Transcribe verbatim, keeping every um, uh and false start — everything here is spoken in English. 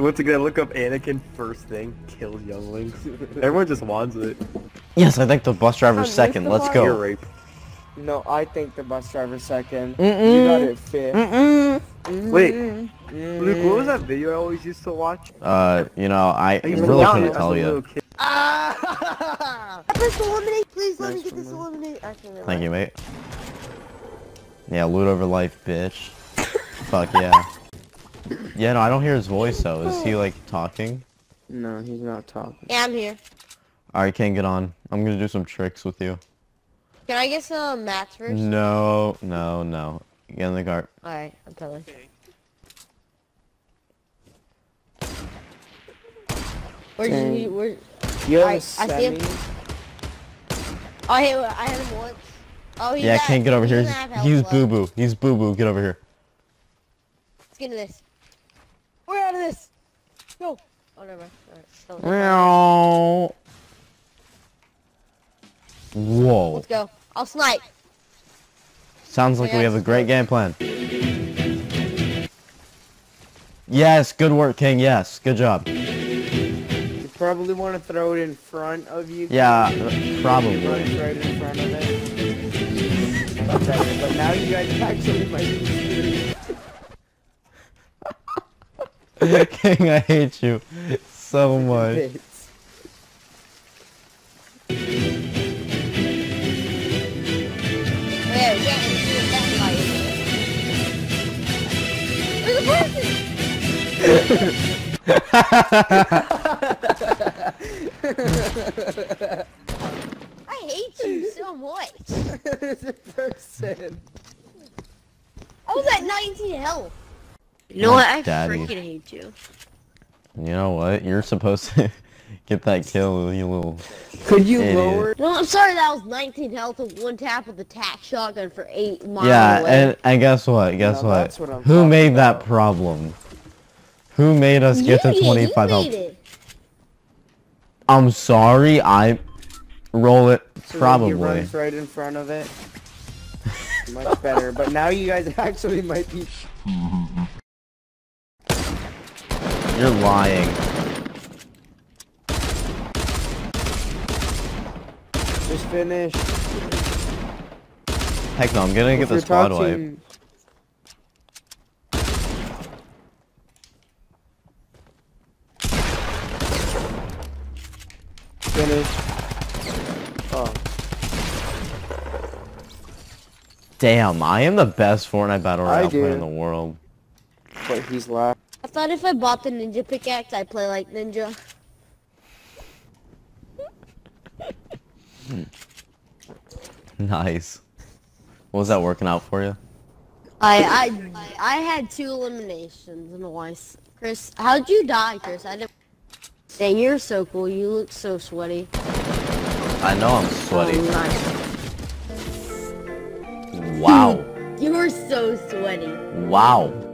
Once again, look up Anakin first thing, kill younglings. Everyone just wants it. Yes, I think the bus driver's second. Let's go. You're rape. No, I think the bus driver's second. Mm-mm. You got it fit. Mm-mm. Mm-mm. Wait, mm-mm. Luke, what was that video I always used to watch? Uh, you know, I you really can't tell you. Ah! I pressed eliminate, please let nice me get this eliminate. Actually, thank you, mate. Yeah, loot over life, bitch. Fuck yeah. Yeah, no, I don't hear his voice though. Is he like talking? No, he's not talking. Yeah, I'm here. Alright, King, get on. I'm gonna do some tricks with you. Can I get some mats first? No, no, no. Get in the cart. Alright, I'm coming. Where's he? Where's... You I, I see him. Oh, hey, I hit him once. Oh, he's yeah, at, King, get over here. He's boo-boo. He's boo-boo. Get over here. Let's get into this. We're out of this. Go. Oh, never mind. Alright. Meow. Whoa. Let's go. I'll snipe. Sounds like yeah, we have a great game plan. Yes, good work, King. Yes, good job. You probably want to throw it in front of you. Yeah, probably. Throw it right in front of it. But now you guys actually might be shooting. King, I hate you so much. I hate you so much. There's a person. I was at nineteen health. You know what? I freaking hate you. You know what? You're supposed to get that kill, you little. Could you idiot. Lower? No, I'm sorry. That was nineteen health and one tap with the tack shotgun for eight miles. Yeah, away. and and guess what? Guess no, what? what Who made about. that problem? Who made us get you to twenty-five health? I'm sorry, I roll it so probably. He runs right in front of it. Much better, but now you guys actually might be. You're lying. Just finished. Heck no, I'm gonna get the squad wipe. Oh. Damn, I am the best Fortnite battle royale player in the world. But he's last. I thought if I bought the ninja pickaxe, I'd play like ninja. Nice. What was that working out for you? I I I had two eliminations in a while. Chris, how'd you die, Chris? I didn't. Dang, you're so cool. You look so sweaty. I know I'm sweaty. Oh, nice. Wow. You are so sweaty. Wow.